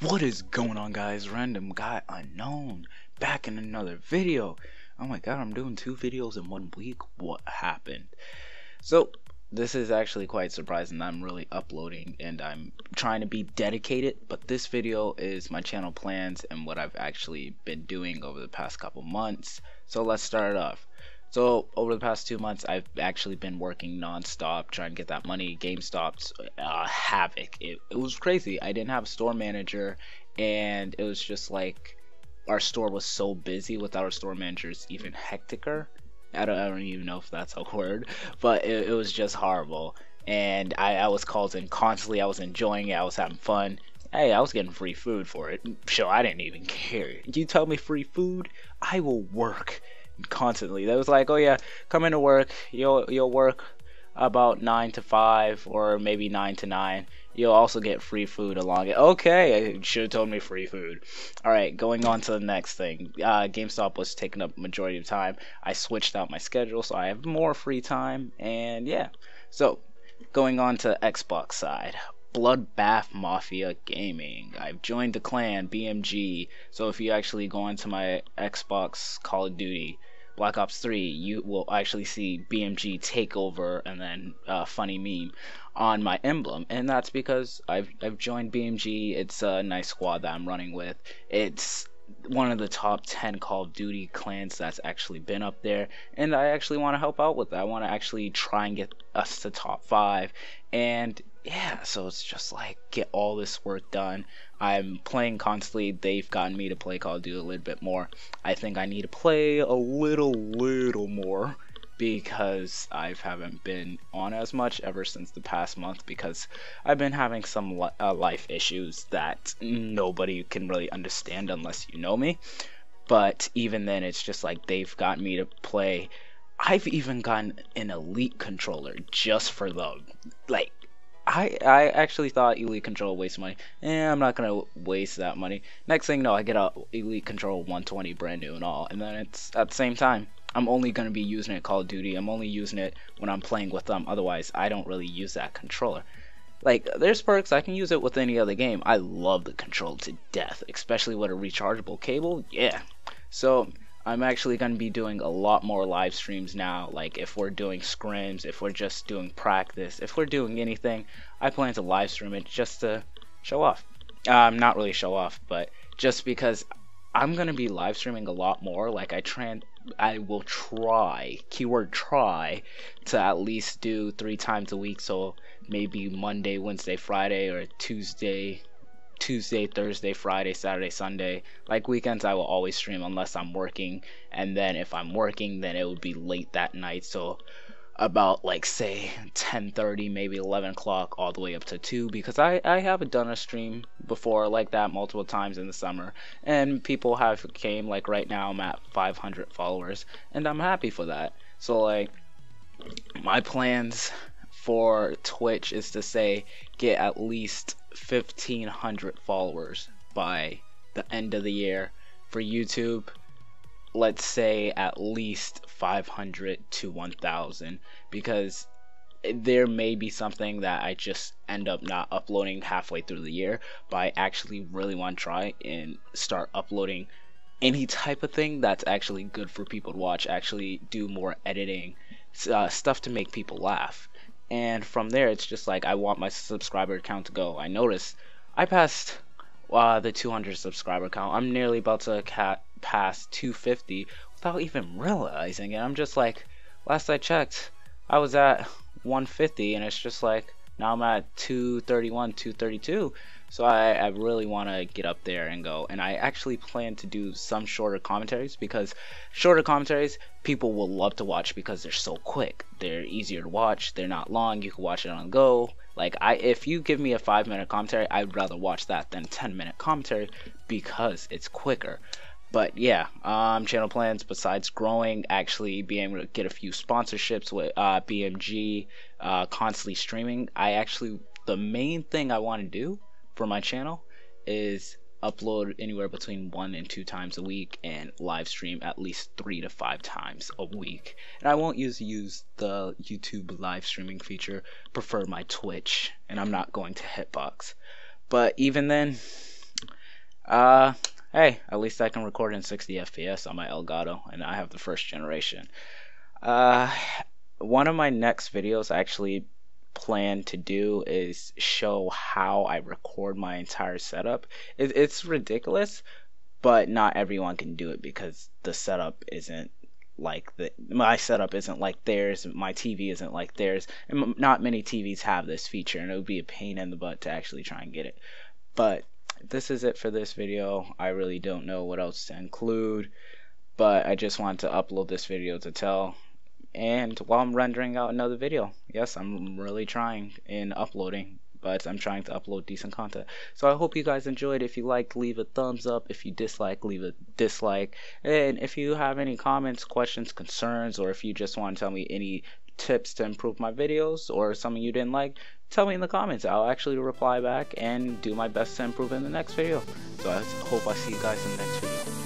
What is going on, guys? Random guy unknown back in another video. Oh my god, I'm doing two videos in 1 week. What happened? So this is actually quite surprising. I'm really uploading and I'm trying to be dedicated, but this video is my channel plans and what I've actually been doing over the past couple months. So let's start it off. So over the past 2 months, I've actually been working non-stop trying to get that money. GameStop's havoc. It was crazy. I didn't have a store manager, and it was just like our store was so busy without our store managers, even hecticer. I don't even know if that's a word, but it was just horrible. And I was causing constantly. I was enjoying it. I was having fun. Hey, I was getting free food for it. Sure, I didn't even care. You tell me free food, I will work. Constantly, that was like, oh yeah, come into work. You'll work about 9 to 5 or maybe 9 to 9. You'll also get free food along it. Okay, you should have told me free food. All right, going on to the next thing. GameStop was taking up majority of time. I switched out my schedule so I have more free time, and yeah. So going on to the Xbox side. Bloodbath Mafia Gaming. I've joined the clan, BMG. So if you actually go into my Xbox Call of Duty Black Ops 3, you will actually see BMG Takeover and then funny meme on my emblem. And that's because I've joined BMG. It's a nice squad that I'm running with. It's one of the top 10 Call of Duty clans that's actually been up there, and I actually want to help out with that. I want to actually try and get us to top 5, and yeah, so it's just like get all this work done. I'm playing constantly. They've gotten me to play Call of Duty a little bit more. I think I need to play a little more because I haven't been on as much ever since the past month, because I've been having some life issues that nobody can really understand unless you know me. But even then, it's just like they've got me to play. I've even gotten an Elite Controller just for them. Like, I actually thought Elite Controller wasted money. I'm not gonna waste that money. Next thing, no, I get a Elite Controller 120 brand new and all, and then it's at the same time. I'm only going to be using it Call of Duty. I'm only using it when I'm playing with them. Otherwise, I don't really use that controller. Like, there's perks. I can use it with any other game. I love the controller to death, especially with a rechargeable cable. Yeah. So I'm actually going to be doing a lot more live streams now. Like, if we're doing scrims, if we're just doing practice, if we're doing anything, I plan to live stream it just to show off. Not really show off, but just because I'm going to be live streaming a lot more. Like, I will try, keyword try, to at least do 3 times a week. So maybe Monday, Wednesday, Friday, or Tuesday, Thursday, Friday, Saturday, Sunday. Like, weekends I will always stream unless I'm working, and then if I'm working, then it would be late that night. So about, like, say 10:30, maybe 11 o'clock all the way up to 2, because I haven't done a stream before like that multiple times in the summer, and people have came. Like, right now I'm at 500 followers and I'm happy for that. So like, my plans for Twitch is to say get at least 1,500 followers by the end of the year. For YouTube, let's say at least 500 to 1,000, because there may be something that I just end up not uploading halfway through the year, but I actually really want to try and start uploading any type of thing that's actually good for people to watch, actually do more editing, stuff to make people laugh. And from there, it's just like I want my subscriber count to go. I noticed I passed the 200 subscriber count. I'm nearly about to past 250 without even realizing it. I'm just like, last I checked I was at 150, and it's just like now I'm at 231, 232. So I really want to get up there and go, and I actually plan to do some shorter commentaries, because shorter commentaries people will love to watch because they're so quick, they're easier to watch, they're not long, you can watch it on the go. Like, if you give me a 5-minute commentary, I'd rather watch that than a 10-minute commentary because it's quicker. But yeah, channel plans besides growing, actually being able to get a few sponsorships with BMG, constantly streaming. The main thing I want to do for my channel is upload anywhere between 1 and 2 times a week and live stream at least 3 to 5 times a week. And I won't use the YouTube live streaming feature, prefer my Twitch, and I'm not going to hitbox. But even then, Hey, at least I can record in 60 FPS on my Elgato, and I have the first generation. One of my next videos I actually plan to do is show how I record my entire setup. It's ridiculous, but not everyone can do it because the setup isn't like my setup isn't like theirs, my TV isn't like theirs, and not many TVs have this feature, and it would be a pain in the butt to actually try and get it. But this is it for this video. I really don't know what else to include, but I just wanted to upload this video to tell, and while I'm rendering out another video. Yes, I'm really trying in uploading, but I'm trying to upload decent content. So I hope you guys enjoyed. If you liked, leave a thumbs up. If you dislike, leave a dislike. And if you have any comments, questions, concerns, or if you just want to tell me any tips to improve my videos or something you didn't like, tell me in the comments. I'll actually reply back and do my best to improve in the next video. So I hope I see you guys in the next video.